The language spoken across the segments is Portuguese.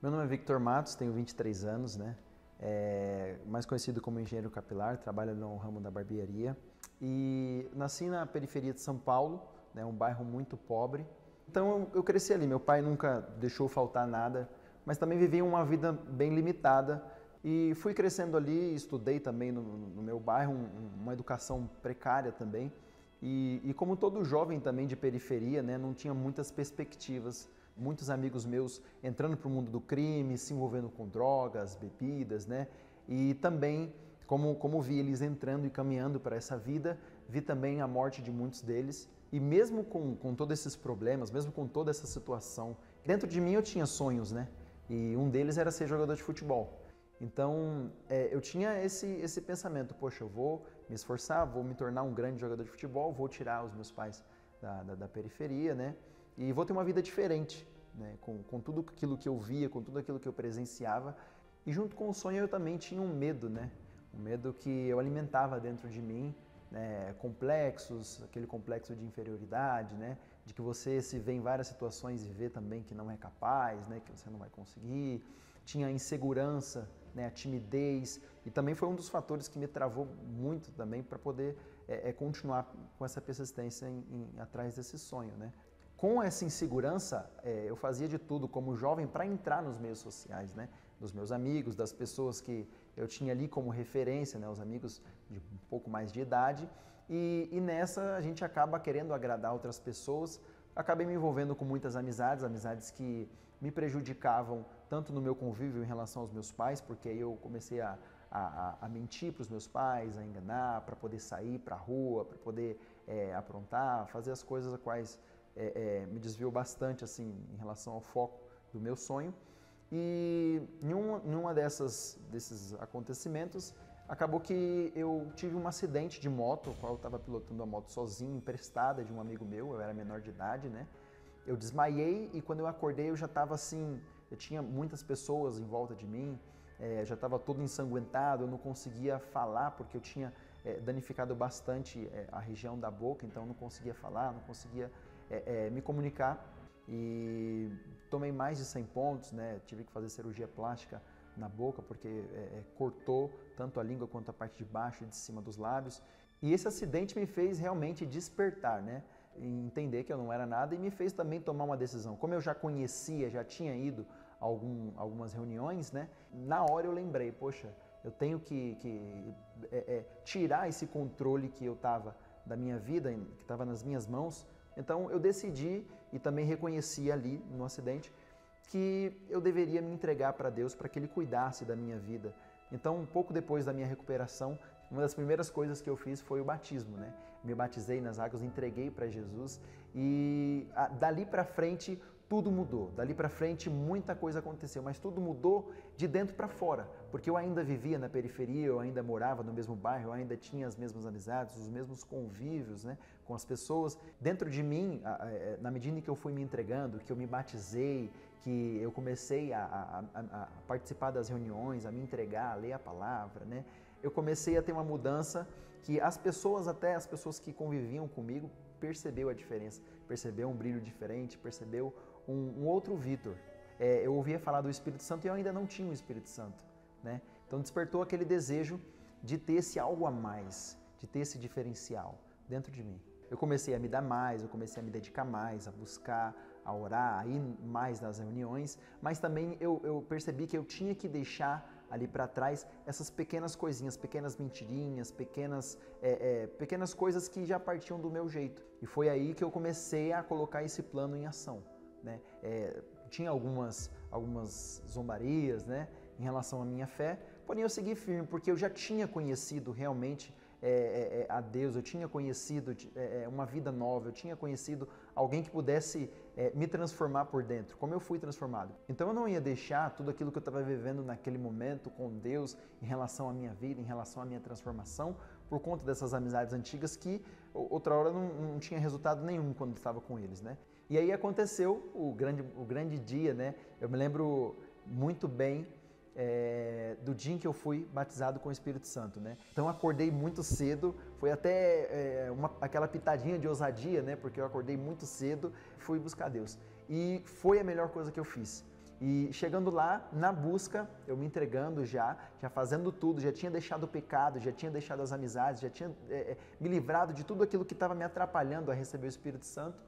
Meu nome é Victor Matos, tenho 23 anos, né? Mais conhecido como engenheiro capilar, trabalho no ramo da barbearia. E nasci na periferia de São Paulo, né? Um bairro muito pobre. Então eu cresci ali, meu pai nunca deixou faltar nada, mas também vivi uma vida bem limitada. E fui crescendo ali, estudei também no meu bairro, uma educação precária também. E como todo jovem também de periferia, né? Não tinha muitas perspectivas. Muitos amigos meus entrando para o mundo do crime, se envolvendo com drogas, bebidas, né? E também, como vi eles entrando e caminhando para essa vida, vi também a morte de muitos deles. E mesmo com todos esses problemas, mesmo com toda essa situação, dentro de mim eu tinha sonhos, né? E um deles era ser jogador de futebol. Então, eu tinha esse pensamento, poxa, eu vou me esforçar, vou me tornar um grande jogador de futebol, vou tirar os meus pais da periferia, né? E vou ter uma vida diferente, né? Com tudo aquilo que eu via, com tudo aquilo que eu presenciava. E junto com o sonho eu também tinha um medo, né? Um medo que eu alimentava dentro de mim, né? Complexos, aquele complexo de inferioridade, né? De que você se vê em várias situações e vê também que não é capaz, né? Que você não vai conseguir. Tinha a insegurança, né? A timidez. E também foi um dos fatores que me travou muito também para poder continuar com essa persistência atrás desse sonho, né? Com essa insegurança, eu fazia de tudo como jovem para entrar nos meios sociais, né? Dos meus amigos, das pessoas que eu tinha ali como referência, né? Os amigos de um pouco mais de idade. E nessa a gente acaba querendo agradar outras pessoas. Acabei me envolvendo com muitas amizades que me prejudicavam tanto no meu convívio em relação aos meus pais, porque aí eu comecei a mentir para os meus pais, a enganar, para poder sair para a rua, para poder aprontar, fazer as coisas a quais... me desviou bastante assim em relação ao foco do meu sonho. E em uma desses acontecimentos acabou que eu tive um acidente de moto, o qual eu estava pilotando a moto sozinho, emprestada de um amigo meu. Eu era menor de idade, né? Eu desmaiei e quando eu acordei eu já estava assim, eu tinha muitas pessoas em volta de mim, já estava todo ensanguentado, eu não conseguia falar porque eu tinha danificado bastante a região da boca, então eu não conseguia falar, não conseguia me comunicar. E tomei mais de 100 pontos, né? Tive que fazer cirurgia plástica na boca porque cortou tanto a língua quanto a parte de baixo e de cima dos lábios. E esse acidente me fez realmente despertar, né? Entender que eu não era nada e me fez também tomar uma decisão. Como eu já conhecia, já tinha ido a algumas reuniões, né? Na hora eu lembrei, poxa, eu tenho que tirar esse controle que eu tava da minha vida, que estava nas minhas mãos. Então eu decidi e também reconheci ali no acidente que eu deveria me entregar para Deus para que Ele cuidasse da minha vida. Então um pouco depois da minha recuperação, uma das primeiras coisas que eu fiz foi o batismo, né? Me batizei nas águas, entreguei para Jesus e dali para frente tudo mudou. Dali para frente muita coisa aconteceu, mas tudo mudou de dentro para fora, porque eu ainda vivia na periferia, eu ainda morava no mesmo bairro, eu ainda tinha as mesmas amizades, os mesmos convívios, né, com as pessoas. Dentro de mim, na medida em que eu fui me entregando, que eu me batizei, que eu comecei a participar das reuniões, a me entregar, a ler a palavra, né, eu comecei a ter uma mudança que até as pessoas que conviviam comigo percebeu a diferença, percebeu um brilho diferente, percebeu um outro Victor. Eu ouvia falar do Espírito Santo e eu ainda não tinha o Espírito Santo, né? Então despertou aquele desejo de ter esse algo a mais, de ter esse diferencial dentro de mim. Eu comecei a me dar mais, eu comecei a me dedicar mais, a buscar, a orar, a ir mais nas reuniões, mas também eu percebi que eu tinha que deixar ali para trás essas pequenas coisinhas, pequenas mentirinhas, pequenas coisas que já partiam do meu jeito. E foi aí que eu comecei a colocar esse plano em ação, né? Tinha algumas zombarias, né, em relação à minha fé, porém eu segui firme porque eu já tinha conhecido realmente a Deus, eu tinha conhecido uma vida nova, eu tinha conhecido alguém que pudesse me transformar por dentro, como eu fui transformado. Então eu não ia deixar tudo aquilo que eu estava vivendo naquele momento com Deus em relação à minha vida, em relação à minha transformação, por conta dessas amizades antigas que outra hora não tinha resultado nenhum quando estava com eles, né? E aí aconteceu o grande dia, né? Eu me lembro muito bem do dia em que eu fui batizado com o Espírito Santo, né? Então acordei muito cedo, foi até aquela pitadinha de ousadia, né? Porque eu acordei muito cedo, fui buscar Deus. E foi a melhor coisa que eu fiz. E chegando lá, na busca, eu me entregando já fazendo tudo, já tinha deixado o pecado, já tinha deixado as amizades, já tinha me livrado de tudo aquilo que estava me atrapalhando a receber o Espírito Santo.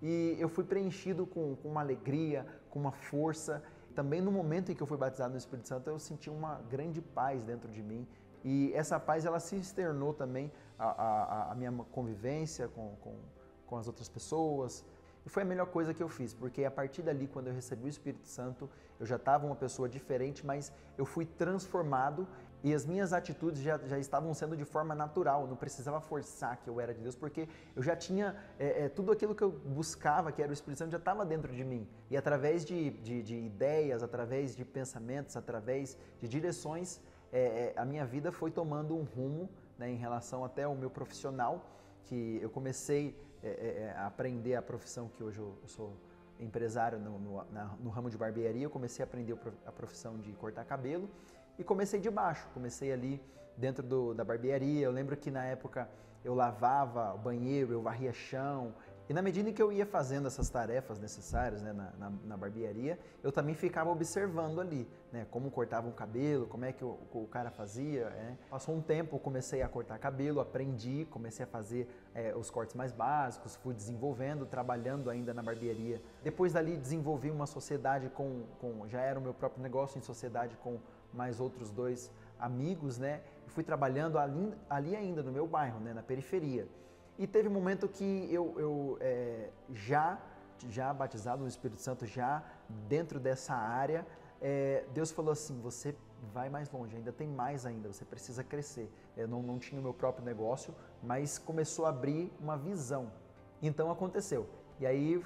E eu fui preenchido com uma alegria, com uma força. Também no momento em que eu fui batizado no Espírito Santo, eu senti uma grande paz dentro de mim. E essa paz, ela se externou também à minha convivência com as outras pessoas. E foi a melhor coisa que eu fiz, porque a partir dali, quando eu recebi o Espírito Santo, eu já estava uma pessoa diferente, mas eu fui transformado e as minhas atitudes já estavam sendo de forma natural. Eu não precisava forçar que eu era de Deus, porque eu já tinha tudo aquilo que eu buscava, que era o Espírito Santo, já estava dentro de mim. E através de ideias, através de pensamentos, através de direções, a minha vida foi tomando um rumo, né, em relação até ao meu profissional, que eu comecei a aprender a profissão que hoje eu sou empresário no ramo de barbearia. Eu comecei a aprender a profissão de cortar cabelo e comecei de baixo, comecei ali dentro da barbearia. Eu lembro que na época eu lavava o banheiro, eu varria chão, e na medida em que eu ia fazendo essas tarefas necessárias, né, na barbearia, eu também ficava observando ali, né, como cortava um cabelo, como é que o cara fazia, né. Passou um tempo, eu comecei a cortar cabelo, aprendi, comecei a fazer os cortes mais básicos, fui desenvolvendo, trabalhando ainda na barbearia. Depois dali desenvolvi uma sociedade já era o meu próprio negócio em sociedade com mais outros dois amigos, né, e fui trabalhando ali ainda no meu bairro, né, na periferia. E teve um momento que eu já batizado no Espírito Santo, já dentro dessa área, Deus falou assim: você vai mais longe, ainda tem mais ainda, você precisa crescer. Eu não tinha o meu próprio negócio, mas começou a abrir uma visão. Então aconteceu. E aí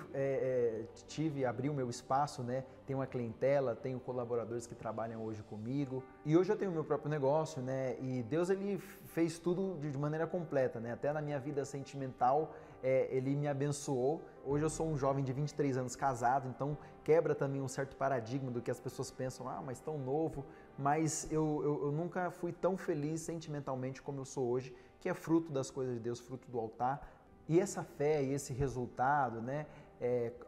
abri o meu espaço, né? Tenho uma clientela, tenho colaboradores que trabalham hoje comigo. E hoje eu tenho o meu próprio negócio, né? E Deus, ele fez tudo de maneira completa, né? Até na minha vida sentimental, ele me abençoou. Hoje eu sou um jovem de 23 anos casado, então quebra também um certo paradigma do que as pessoas pensam: ah, mas tão novo. Mas eu nunca fui tão feliz sentimentalmente como eu sou hoje, que é fruto das coisas de Deus, fruto do altar. E essa fé e esse resultado, né,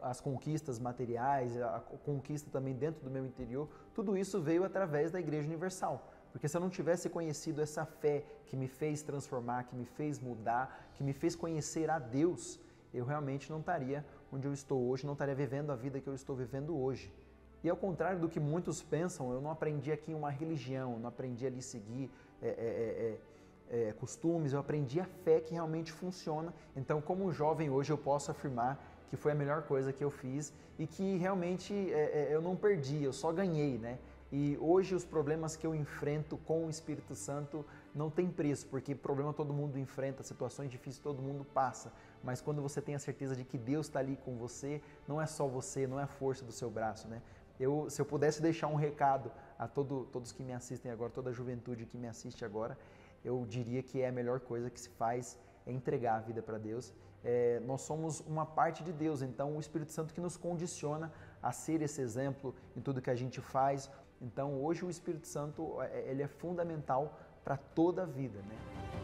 as conquistas materiais, a conquista também dentro do meu interior, tudo isso veio através da Igreja Universal. Porque se eu não tivesse conhecido essa fé que me fez transformar, que me fez mudar, que me fez conhecer a Deus, eu realmente não estaria onde eu estou hoje, não estaria vivendo a vida que eu estou vivendo hoje. E ao contrário do que muitos pensam, eu não aprendi aqui uma religião, não aprendi ali seguir costumes, eu aprendi a fé que realmente funciona. Então, como jovem hoje, eu posso afirmar que foi a melhor coisa que eu fiz e que realmente eu não perdi, eu só ganhei, né? E hoje os problemas que eu enfrento com o Espírito Santo não tem preço, porque problema todo mundo enfrenta, situações difíceis todo mundo passa, mas quando você tem a certeza de que Deus está ali com você, não é só você, não é a força do seu braço, né? Se eu pudesse deixar um recado a todos que me assistem agora, toda a juventude que me assiste agora, eu diria que é a melhor coisa que se faz é entregar a vida para Deus. Nós somos uma parte de Deus, então o Espírito Santo que nos condiciona a ser esse exemplo em tudo que a gente faz. Então hoje o Espírito Santo ele é fundamental para toda a vida, né?